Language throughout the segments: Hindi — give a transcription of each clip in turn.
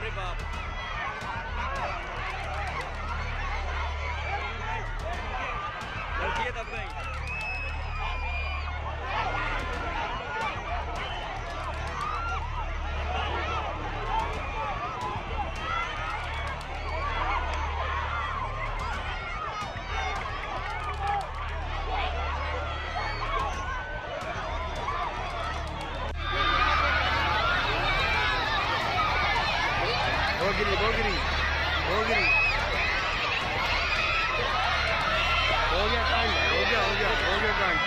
बाप रे बाप। गलती तब गई। Bogiri, Bogiri, Bogiri. हो गया कांड, हो गया, हो गया, हो गया कांड।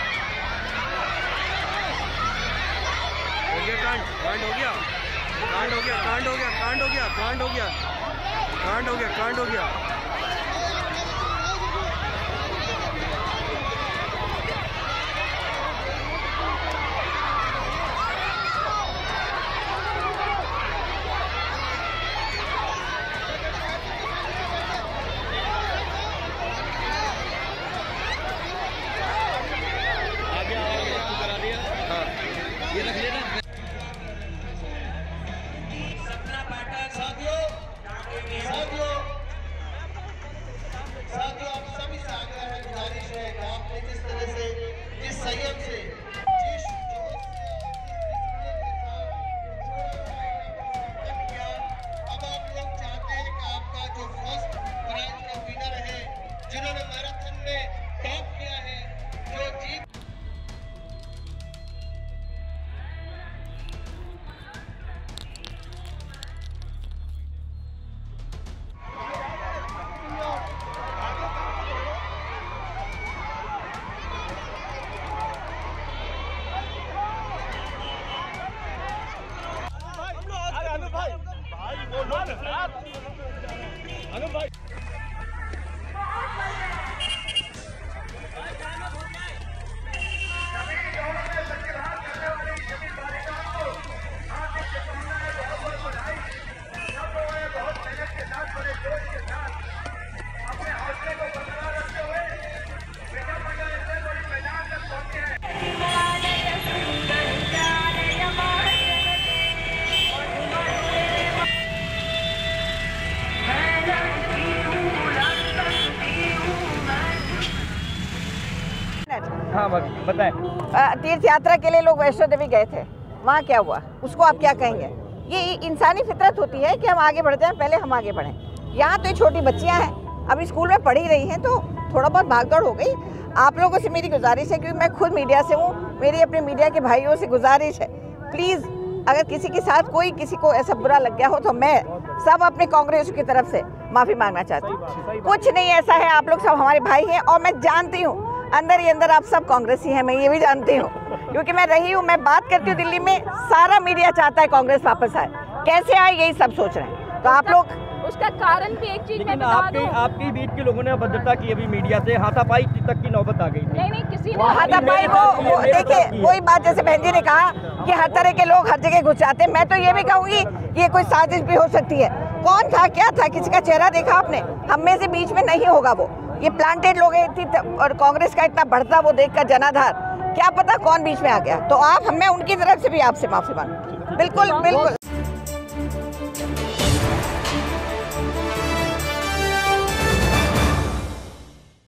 हो गया कांड, कांड हो गया, कांड हो गया, कांड हो गया, कांड हो गया, कांड हो गया, कांड हो गया, कांड हो गया। साथियों आप सभी से आग्रह है, गुजारिश है कि आपने जिस तरह से, जिस संयम से, जिस जोश से, अब आप लोग चाहते हैं कि आपका जो फर्स्ट प्राइज का विनर है, जिन्होंने मैराथन में टॉप किया है, जो जीत हाँ बताएं। तीर्थ यात्रा के लिए लोग वैष्णो देवी गए थे, वहाँ क्या हुआ उसको आप क्या कहेंगे? ये इंसानी फितरत होती है कि हम आगे बढ़ते हैं, पहले हम आगे बढ़ें। यहाँ तो छोटी बच्चियाँ हैं, अभी स्कूल में पढ़ ही रही हैं, तो थोड़ा बहुत भागदौड़ हो गई। आप लोगों से मेरी गुजारिश है, क्योंकि मैं खुद मीडिया से हूँ, मेरी अपने मीडिया के भाइयों से गुजारिश है, प्लीज़ अगर किसी के साथ कोई किसी को ऐसा बुरा लग गया हो तो मैं सब अपने कांग्रेस की तरफ से माफ़ी मांगना चाहती हूँ। कुछ नहीं ऐसा है, आप लोग सब हमारे भाई हैं और मैं जानती हूँ अंदर ही अंदर आप सब कांग्रेसी हैं, मैं ये भी जानती हूँ, क्योंकि मैं रही हूँ, मैं बात करती हूँ दिल्ली में। सारा मीडिया चाहता है कांग्रेस वापस आए, कैसे आए यही सब सोच रहे हैं। तो आप लोग उसका कारण भी एक चीज मैं बता दूं, आपकी बीट के लोगों ने अभद्रता की, अभी मीडिया से हाथापाई तक की नौबत आ गई। नहीं नहीं किसी ने हाथापाई को देखिए, वही बात जैसे बहन जी ने कहा कि हर तरह के लोग हर जगह घुस जाते हैं। मैं तो ये भी कहूँगी कि ये कोई साजिश भी हो सकती है। कौन था, क्या था, किसी का चेहरा देखा आपने? हम में से बीच में नहीं होगा वो, ये प्लांटेड लोग हैं। और कांग्रेस का इतना बढ़ता वो देखकर जनाधार, क्या पता कौन बीच में आ गया। तो आप, मैं उनकी तरफ से भी आपसे माफी मांगू, बिल्कुल बिल्कुल।